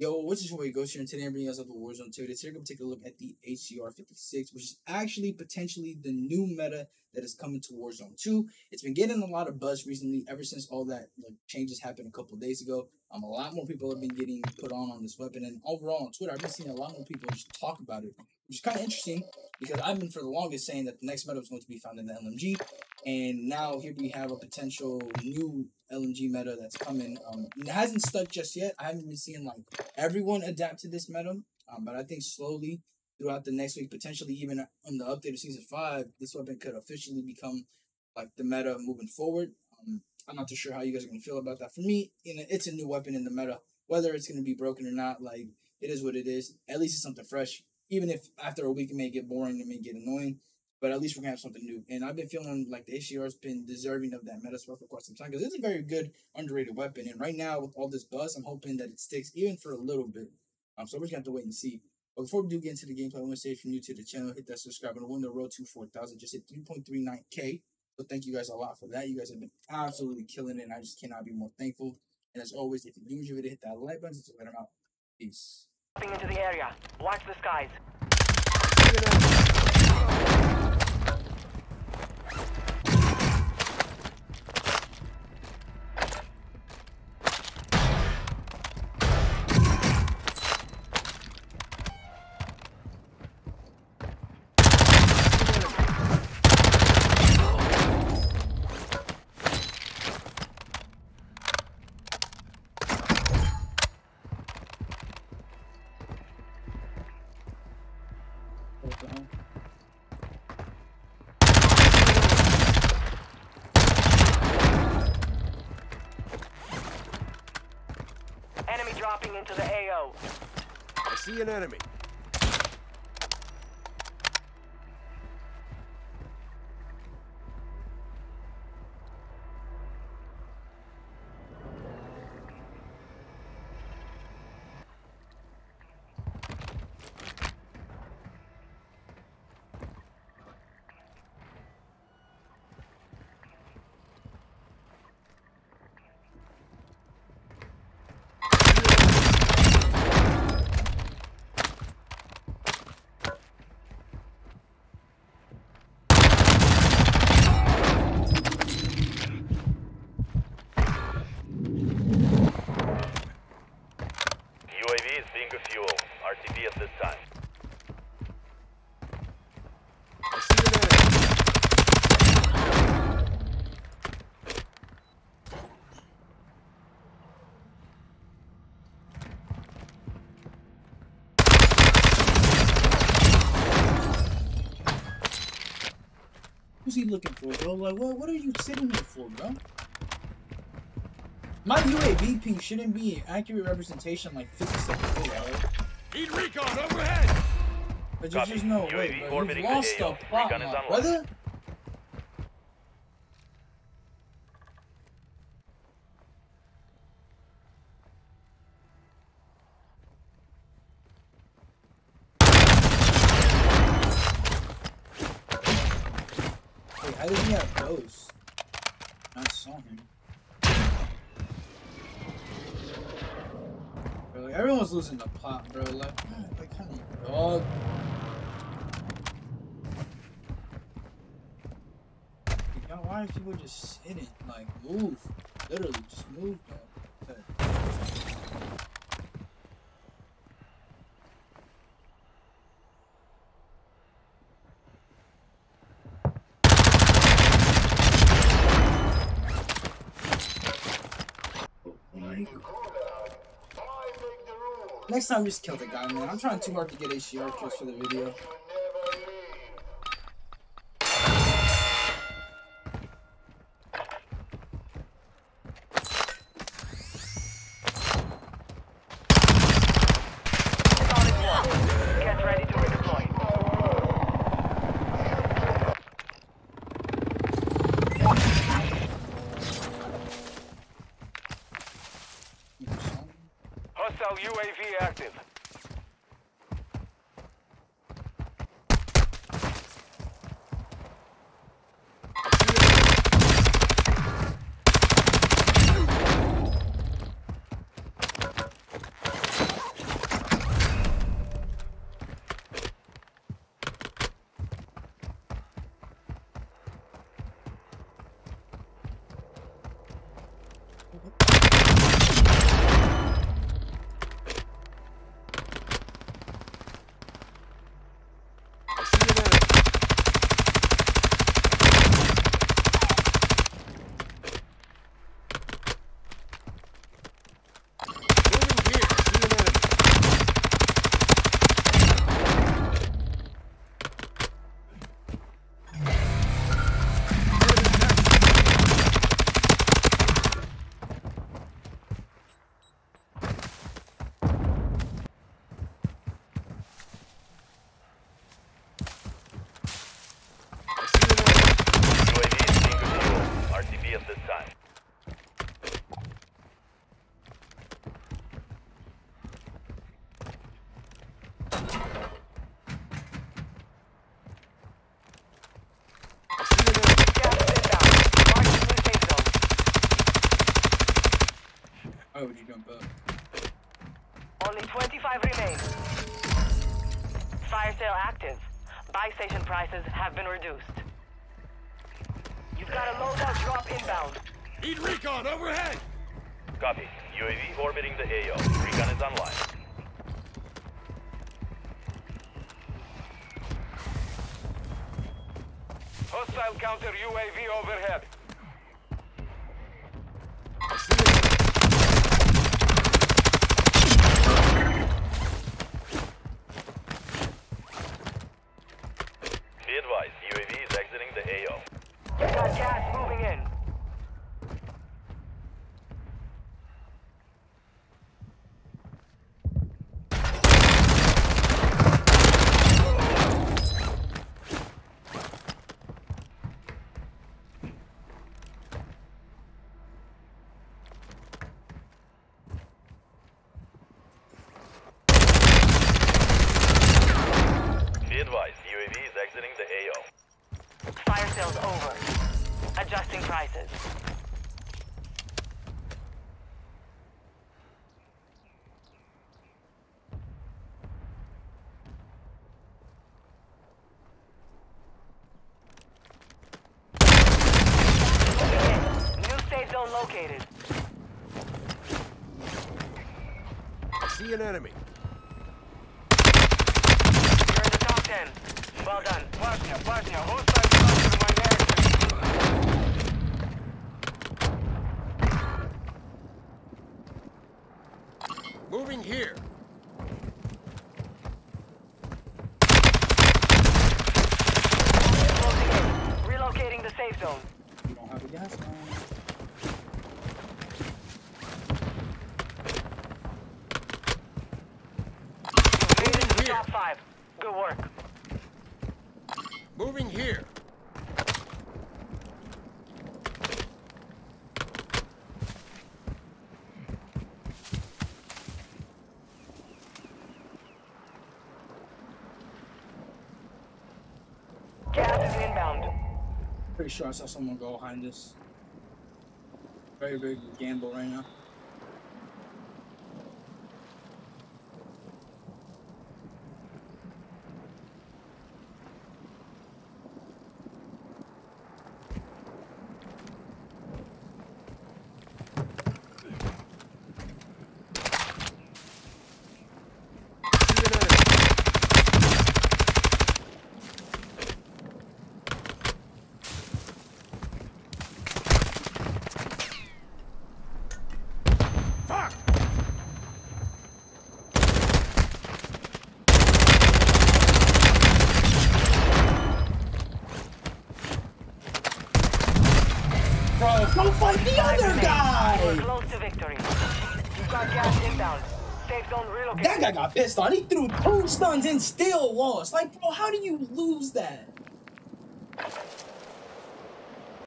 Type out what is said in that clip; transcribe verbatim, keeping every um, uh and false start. Yo, what's this way, Ghost here, and today I'm bringing us up to Warzone two. Today we're going to take a look at the H C R fifty-six, which is actually potentially the new meta that is coming to Warzone two. It's been getting a lot of buzz recently, ever since all that like changes happened a couple of days ago. Um, a lot more people have been getting put on on this weapon, and overall on Twitter, I've been seeing a lot more people just talk about it, which is kind of interesting, because I've been for the longest saying that the next meta was going to be found in the L M G, and now here we have a potential new L M G meta that's coming. Um, it hasn't stuck just yet. I haven't been seeing like everyone adapt to this meta, um, but I think slowly throughout the next week, potentially even on the update of Season five, this weapon could officially become like the meta moving forward. Um, I'm not too sure how you guys are going to feel about that. For me, you know, it's a new weapon in the meta. Whether it's going to be broken or not, like, it is what it is. At least it's something fresh. Even if after a week it may get boring, it may get annoying, but at least we're going to have something new. And I've been feeling like the H C R's been deserving of that meta stuff for quite some time, because it's a very good, underrated weapon. And right now, with all this buzz, I'm hoping that it sticks even for a little bit. Um, so we're just going to have to wait and see. But before we do get into the gameplay, I want to say if you're new to the channel, hit that subscribe button. We're on the road to four thousand. Just hit three point three nine K. So thank you guys a lot for that. You guys have been absolutely killing it, and I just cannot be more thankful. And as always, if you do enjoy it, hit that like button to let them out. Peace. Into the area. Watch the skies. Enemy dropping into the A O. I see an enemy. Who's he looking for, bro? Like, what, what are you sitting here for, bro? My U A V ping shouldn't be an accurate representation like fifty seconds ago, right? Need recon overhead! But there's just no way, bro. We've lost the plot, my brother. How did he have those? I saw him. Bro, like, everyone's losing the plot, bro. Like, man, like, kind of dog. Like, y'all, why are people just sitting? Like, move. Literally, just move, bro. Next time, just kill the guy, man. I'm trying too hard to get H C R kills for the video. Get ready to redeploy. Hostile U A V active. Why would you jump up? Only twenty-five remain. Fire sale active. Buy station prices have been reduced. You've got a loadout drop inbound. Need recon overhead! Copy. U A V orbiting the A O. Recon is online. Hostile counter U A V overhead. Be advised, U A V is exiting the A O. You got gas moving in. Located. See an enemy. You're in the top ten. Well done. Partner, partner, hold tight to my narrative. Moving here. Relocating the safe zone. You don't have a gas line. Top five. Good work. Moving here. Gas is inbound. Pretty sure I saw someone go behind this. Very big gamble right now. Go fight the other guy! We're close to victory. You've got gas inbound. Safe zone relocated. That guy got pissed on. He threw two stuns and still lost. Like, bro, how do you lose that?